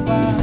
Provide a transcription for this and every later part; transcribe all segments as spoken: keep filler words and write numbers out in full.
baixo.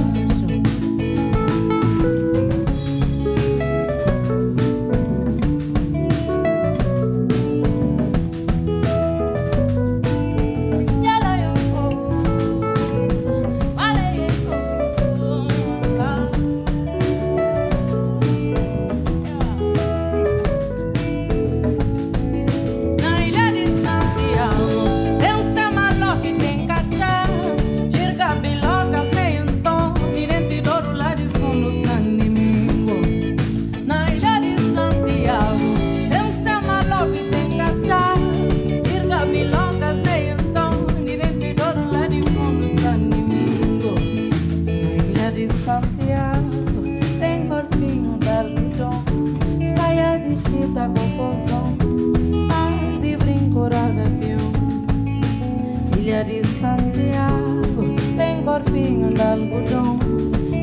Ilha de Santiago tem corpinho de algodão,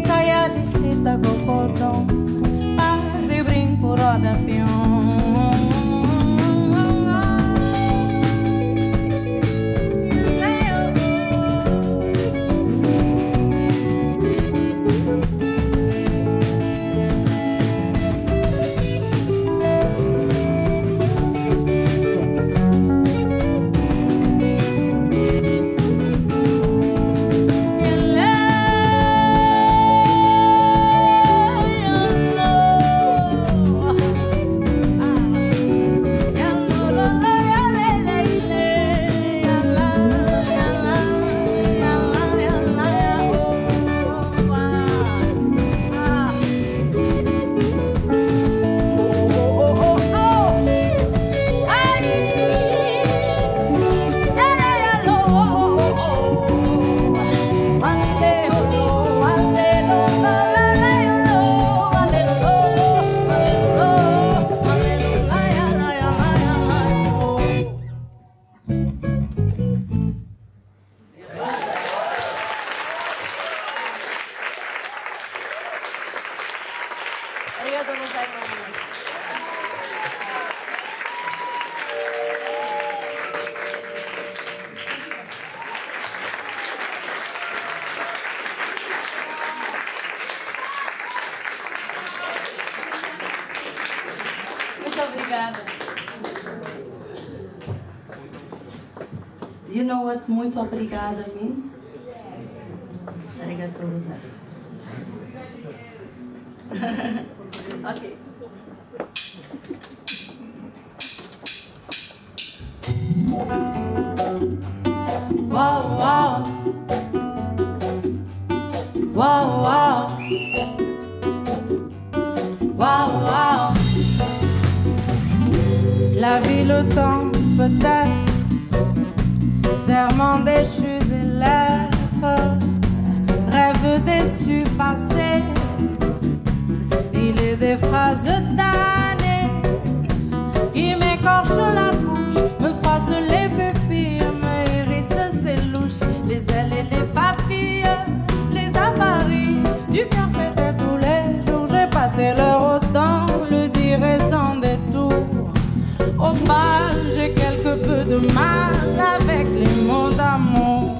saia de chita com cordão, par de brinco roda-pião. You know what muito obrigada means? Arigatou gozaimasu. Okay. Wow, wow. Wow, wow. Wow, wow. La vie, le temps, peut-être, serments déchus et lettres, rêves déçus passés, il est des phrases damnées. Il m'écorche la bouche, me froisse les pupilles, me hérisse ses louches, les ailes et les papilles, les avaries du cœur s'étaient tous les jours. J'ai passé l'heure autant, le dire et sans détour. Au bal, j'ai quelque peu de mal avec les mots d'amour.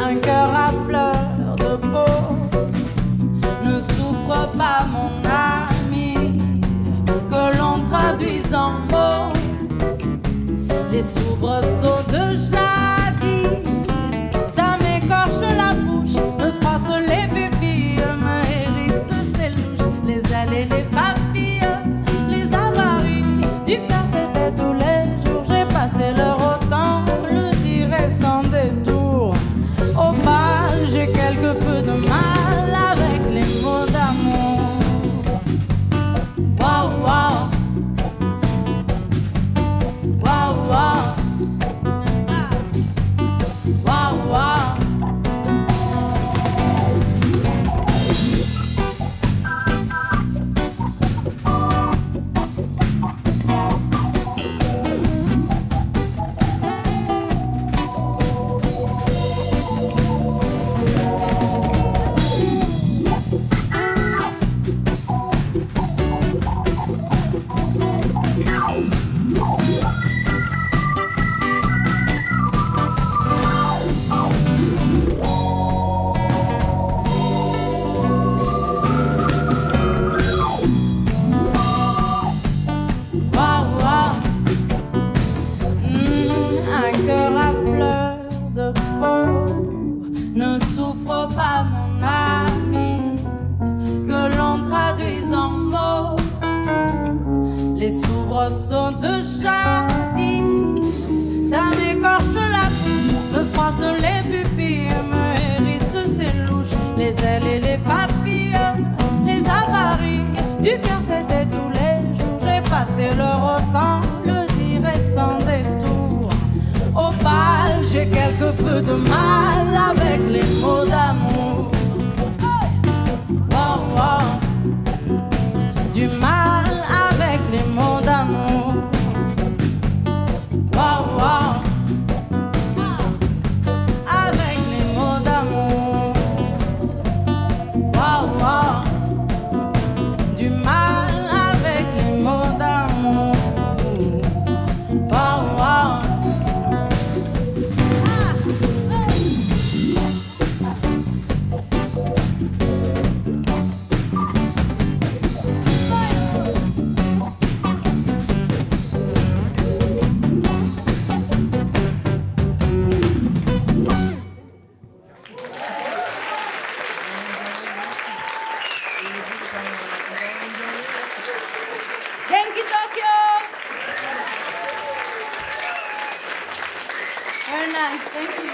Un cœur à fleur de peau ne souffre pas, mon ami, que l'on traduise en mots les soubresauts de jadis. Ça m'écorche la bouche, me froisse les pupilles, me hérisse ses louches, les ailes et les papilles, les avaries du cœur, c'était tous les jours. J'ai passé l'heure autant, le dirai sans détour. Au bal, j'ai quelque peu de mal avec les mots d'amour. Waouh, waouh, waouh, waouh, waouh, waouh. Thank you.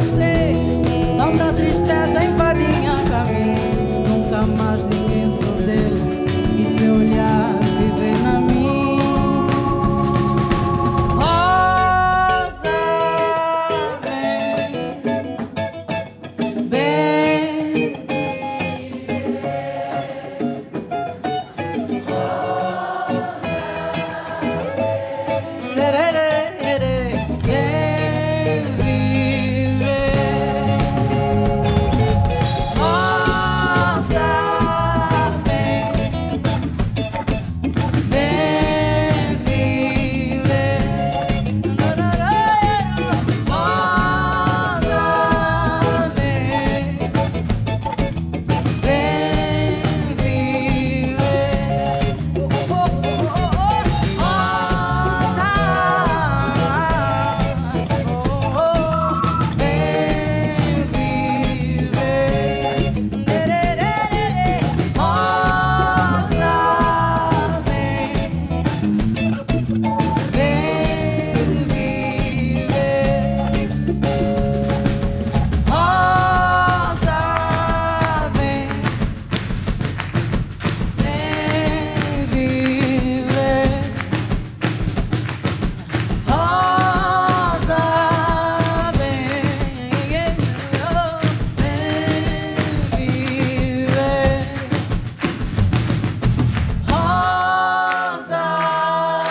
passei, sombra, tristeza invadia caminho. Nunca mais ninguém sou dele e seu olhar vive na mim. Rosa, vem, vem. Rosa, vem.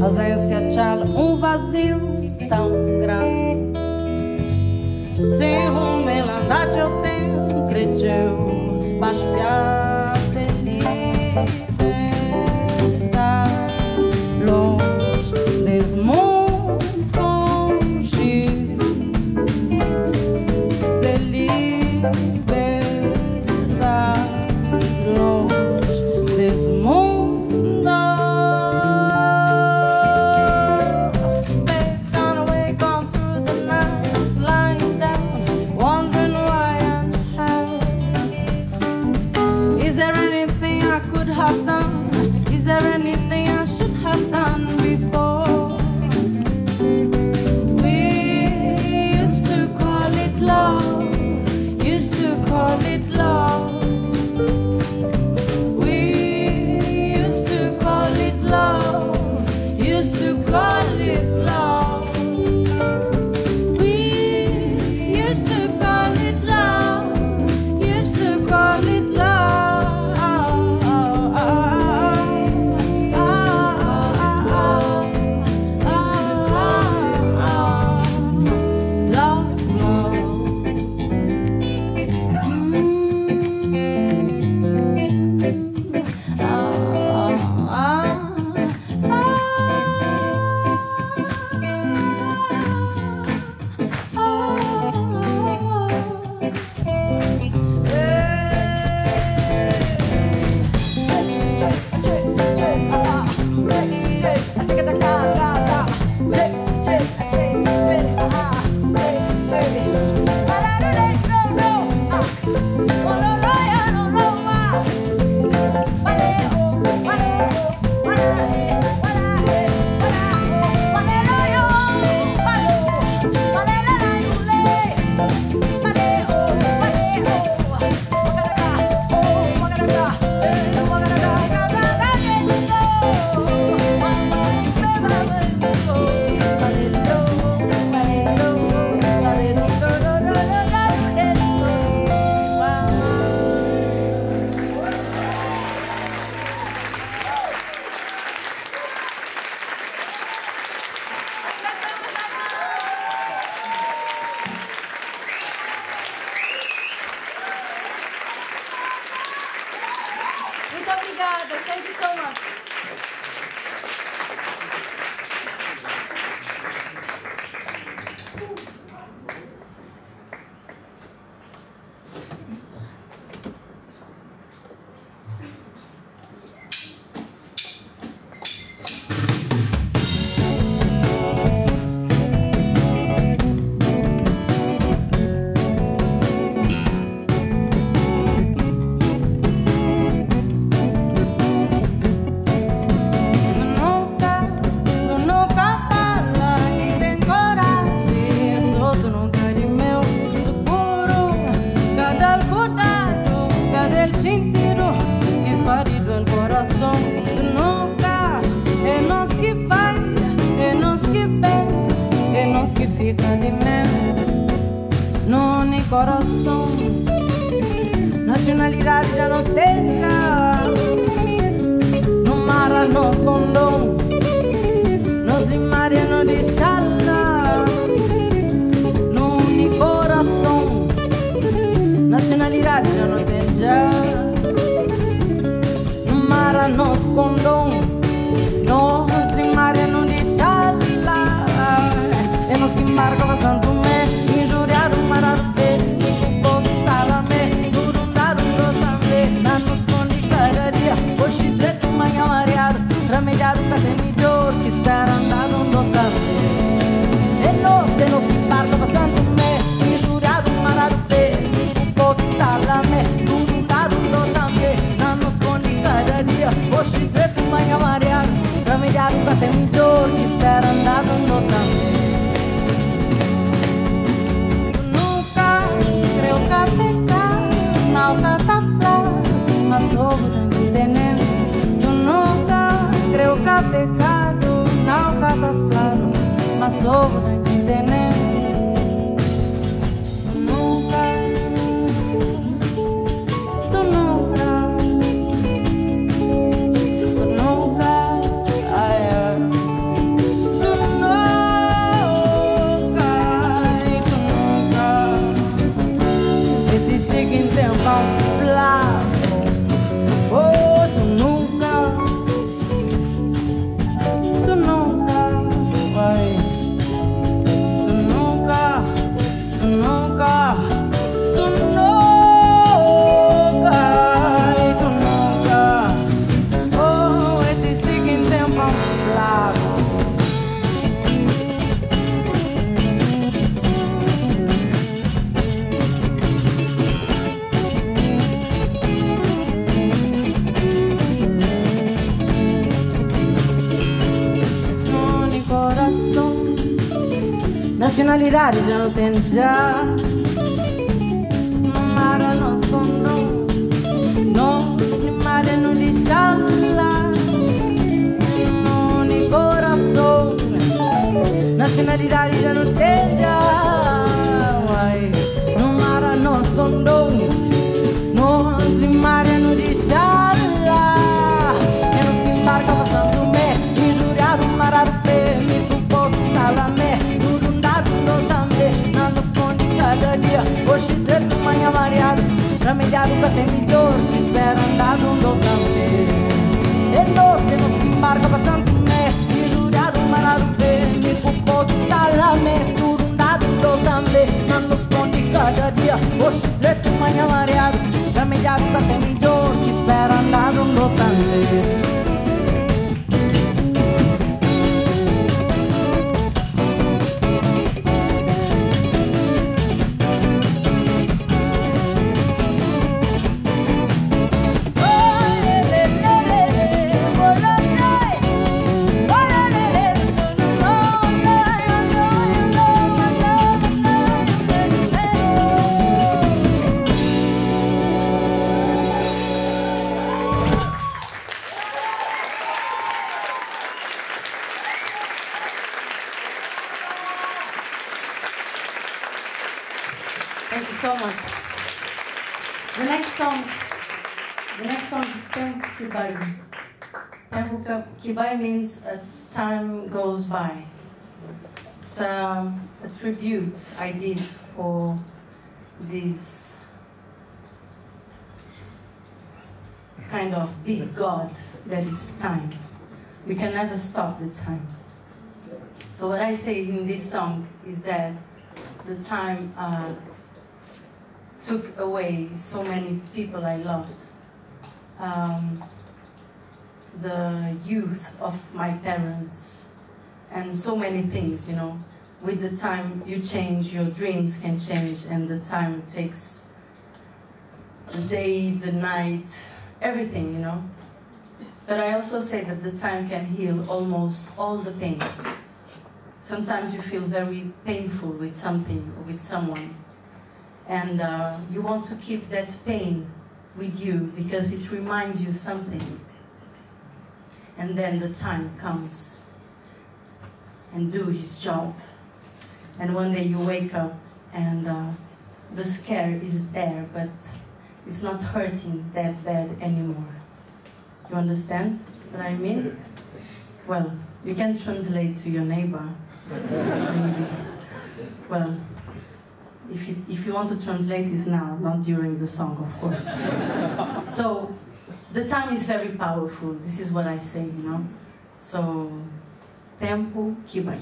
A ausência tchal, um vazio tão grande. Sem rumo, ele anda de eu tenho, creteu, mas piace ele tá longe desse mundo longe. Se libera longe desse mundo. Is there anything I could have done? ficando em mesmo, no nem coração. Nacionalidade já não tem, no mar nos condom, nos limaria não deixará, no nem coração. Nacionalidade já não tem, no mar nos condom, nos limaria não deixará. É nós que marca o santo mês, injuriado o marabê, que o povo está lá mesmo, tudo um dado grossamente, nós nos esconde cada dia, hoje direto, manhã variado, remediado para ter melhor, que espera andar no doutor. É nós, é nós que marca o santo mês, injuriado o marabê, que o povo está lá mesmo, tudo um dado grossamente, nós nos esconde cada dia, hoje direto, manhã variado, remediado para ter melhor, que espera andar no doutor. Pecado não cata claro, mas soube não entender. Tu nunca, tu nunca, tu nunca, ai, ai. Tu nunca, ai, tu nunca. E te sigo em tempo flaco. Oh, tu nunca. Nacionalidade já não tem já, no mar nós condom, nós no mar não deixamos lá, no nem coração. Nacionalidade já não tem já, no mar nós condom, nós no mar não deixamos lá. Menos que embarca passando o mês, me jurar o mar a pé, me suporta estar lá mesmo. Cada dia, hoje dentro, manhã variado, remediado pra ter melhor, que espera andar no doutor. É nós, é nós que marca passando o mês, me jurado, marado, bem, me culpou de estar lá mesmo, tudo um dado também, não nos ponte cada dia, hoje dentro, manhã variado, remediado pra ter melhor, que espera andar no doutor. Thank you so much. The next song, the next song is Ténpu Ki Bai. Ténpu Ki Bai means uh, time goes by. It's um, a tribute I did for this kind of big God that is time. We can never stop the time. So what I say in this song is that the time uh, took away so many people I loved. Um, the youth of my parents and so many things, you know. With the time you change, your dreams can change, and the time takes the day, the night, everything, you know. But I also say that the time can heal almost all the pains. Sometimes you feel very painful with something or with someone. And uh, you want to keep that pain with you because it reminds you something. And then the time comes and do his job. and one day you wake up and uh, the scare is there, but it's not hurting that bad anymore. You understand what I mean? Well, you can translate to your neighbor, maybe. Well, if you, if you want to translate this now, not during the song, of course. So, the time is very powerful, this is what I say, you know. So, Ténpu Ki Bai.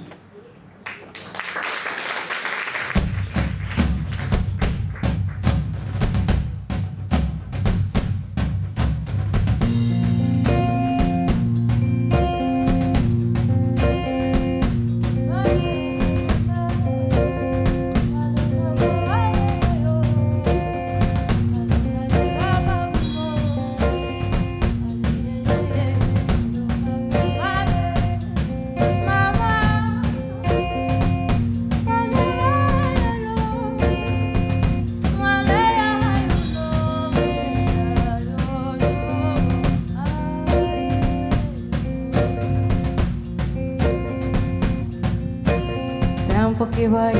Ténpu que vai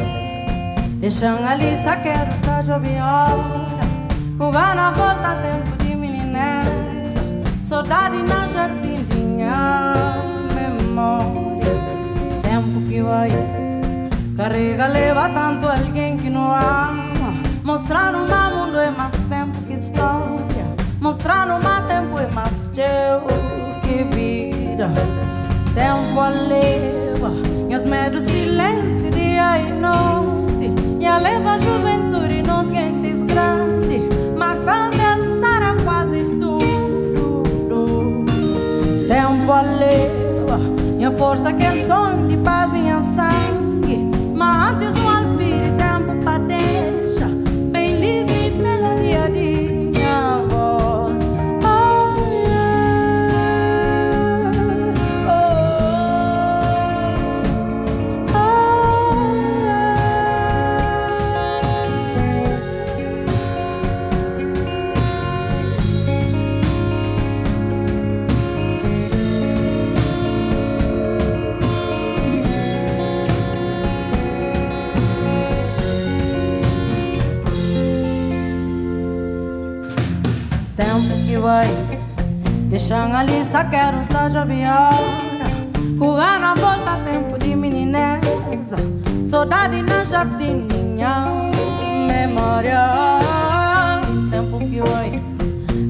deixando ali saqueiro da joviola, fuga na volta, tempo de meninesa, saudade na jardim de minha memória. Ténpu que vai carrega, leva tanto alguém que não ama, mostrar no meu mundo é mais tempo que história, mostrar no meu tempo é mais teu que vida. Ténpu a leva meus medos, silêncio e noite, e a leva a juventude nos gentes grandes, matando alçar a quase tudo. Ténpu a leva minha força, que é sonho de paz e minha sangue, mas antes um alpire, tempo para deixar bem livre melodia de minha voz. Oh, yeah. Oh, oh. Ténpu que vai deixando ali saqueiro da joviola, fuga na volta, tempo de meninesa, saudade na jardim minha memória. Ténpu que vai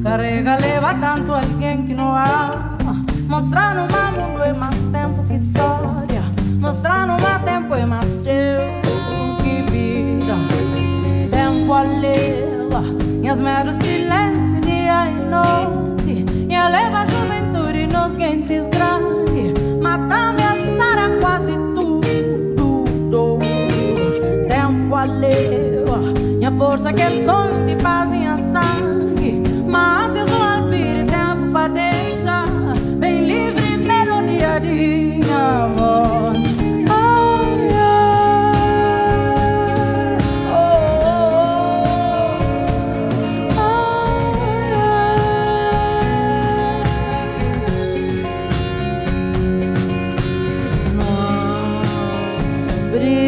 carrega, leva tanto alguém que não ama, mostrar no meu mundo é mais tempo que história, mostrar no meu tempo é mais teu que vida. Ténpu a leva minhas meros, silêncio e noite, e eleva a juventude nos gentes grandes, matando alçar a quase tudo. Ténpu a leva minha força, que é sonho de paz e minha sangue, mas antes um alpire, tempo para deixar bem livre melodia de minha voz. Breathe.